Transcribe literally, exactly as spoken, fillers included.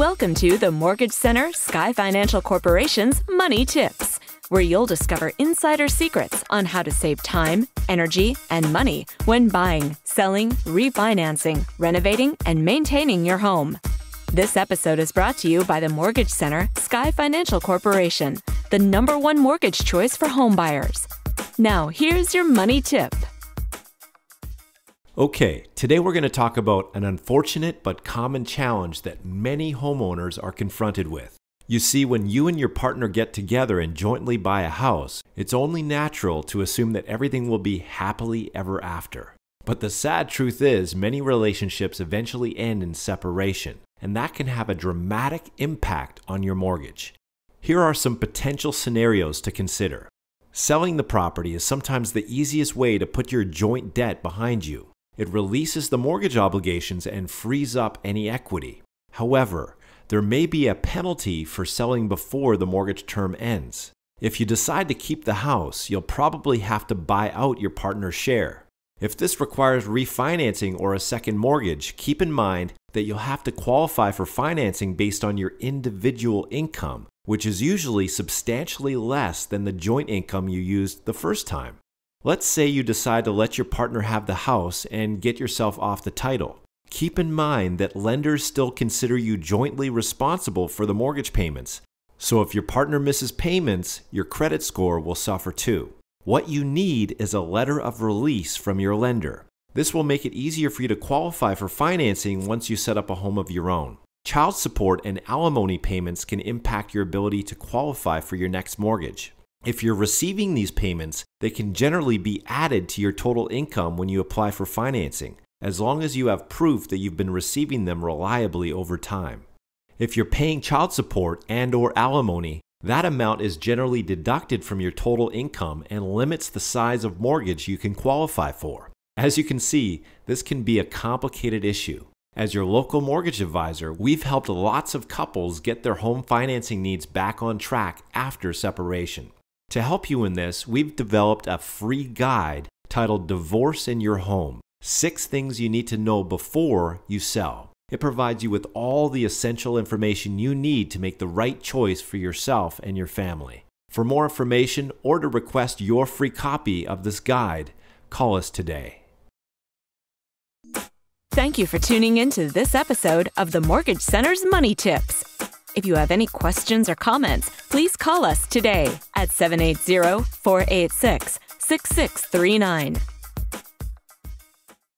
Welcome to the Mortgage Center Sky Financial Corporation's Money Tips, where you'll discover insider secrets on how to save time, energy, and money when buying, selling, refinancing, renovating, and maintaining your home. This episode is brought to you by the Mortgage Center Sky Financial Corporation, the number one mortgage choice for home buyers. Now, here's your money tip. Okay, today we're going to talk about an unfortunate but common challenge that many homeowners are confronted with. You see, when you and your partner get together and jointly buy a house, it's only natural to assume that everything will be happily ever after. But the sad truth is, many relationships eventually end in separation, and that can have a dramatic impact on your mortgage. Here are some potential scenarios to consider. Selling the property is sometimes the easiest way to put your joint debt behind you. It releases the mortgage obligations and frees up any equity. However, there may be a penalty for selling before the mortgage term ends. If you decide to keep the house, you'll probably have to buy out your partner's share. If this requires refinancing or a second mortgage, keep in mind that you'll have to qualify for financing based on your individual income, which is usually substantially less than the joint income you used the first time. Let's say you decide to let your partner have the house and get yourself off the title. Keep in mind that lenders still consider you jointly responsible for the mortgage payments. So if your partner misses payments, your credit score will suffer too. What you need is a letter of release from your lender. This will make it easier for you to qualify for financing once you set up a home of your own. Child support and alimony payments can impact your ability to qualify for your next mortgage. If you're receiving these payments, they can generally be added to your total income when you apply for financing, as long as you have proof that you've been receiving them reliably over time. If you're paying child support and/or alimony, that amount is generally deducted from your total income and limits the size of mortgage you can qualify for. As you can see, this can be a complicated issue. As your local mortgage advisor, we've helped lots of couples get their home financing needs back on track after separation. To help you in this, we've developed a free guide titled Divorce in Your Home: Six Things You Need to Know Before You Sell. It provides you with all the essential information you need to make the right choice for yourself and your family. For more information or to request your free copy of this guide, call us today. Thank you for tuning into this episode of the Mortgage Center's Money Tips. If you have any questions or comments, please call us today at seven eight zero, four eight six, six six three nine.